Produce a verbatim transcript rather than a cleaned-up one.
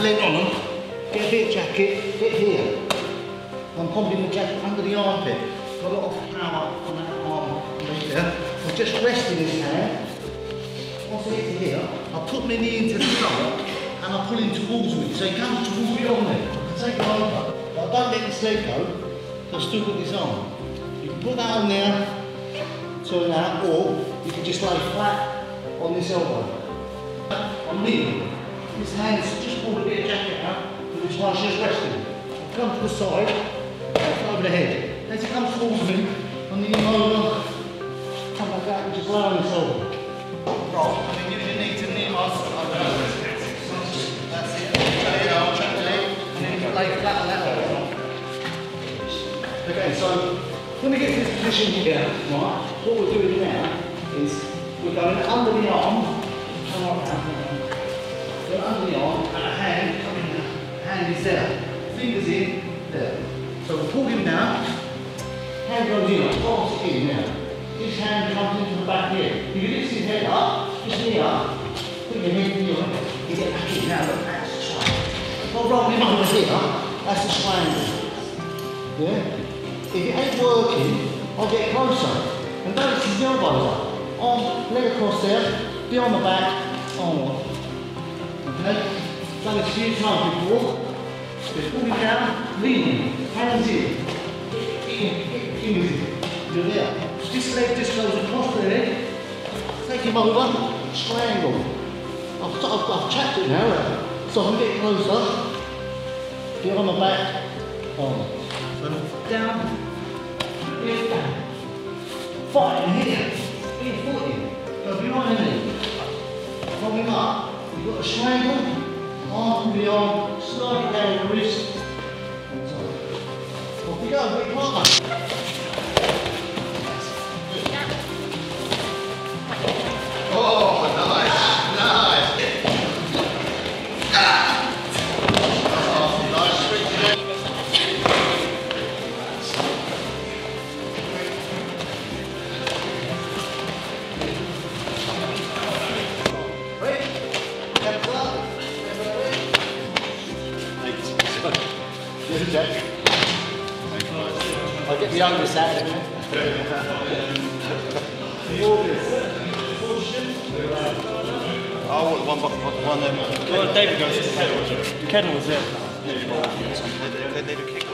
tabling on them. Get their jacket, get here. I'm popping the jacket under the armpit. Got a lot of power on that arm right there. I'm just resting his hand. Once I get to here, I put my knee into the stomach and I pull him towards me. So he comes towards me on there. I take him over. But I don't let his leg go, I've still got his arm. You can put that on there, turn out, or you can just lay flat on this elbow. I'm kneeling. His hand's just pulled a bit of jacket out, but this one's just resting. I come to the side, over the head. As he comes towards me, I'm kneeling over, come like that and just lay on this elbow. Right, I mean, if you need to kneel us, I don't know. That's it. I'll check the leg, and then you can lay flat on that elbow. Okay, so when we get to this position here, right, what we're doing now is we're going under the arm, so under the arm, and a hand, I mean, the hand is there, fingers in, there. So we pull him down, hand goes in, fast in now. His hand comes into the back here. You lift his head up, his knee up, put your head in your head, you get back in now, look, that's the triangle. Not rolling him under here, that's the triangle. Yeah? If it ain't working, I'll get closer. And notice his elbows up. Arm, leg across there, behind the back, arm up. Okay? Done this a few times before. Just pull it down, lean in, hands in. Fingers in. You're there. This leg just goes across the leg. Take him over, triangle. I've, I've, I've trapped it now, so I can get closer. Behind the back, arm up. Down, lift down, fight in here, in foot in, go behind me, hold him up, you've got a strangle, arm from the arm, slide it down the wrist, and so on. Off we go, a bit harder. Oh, nice. I'll get the oldest out of it. The oldest. Oh, one, one, one, one. Well, David goes to the kettle, was it? Kettle was it? Yeah, they do kick.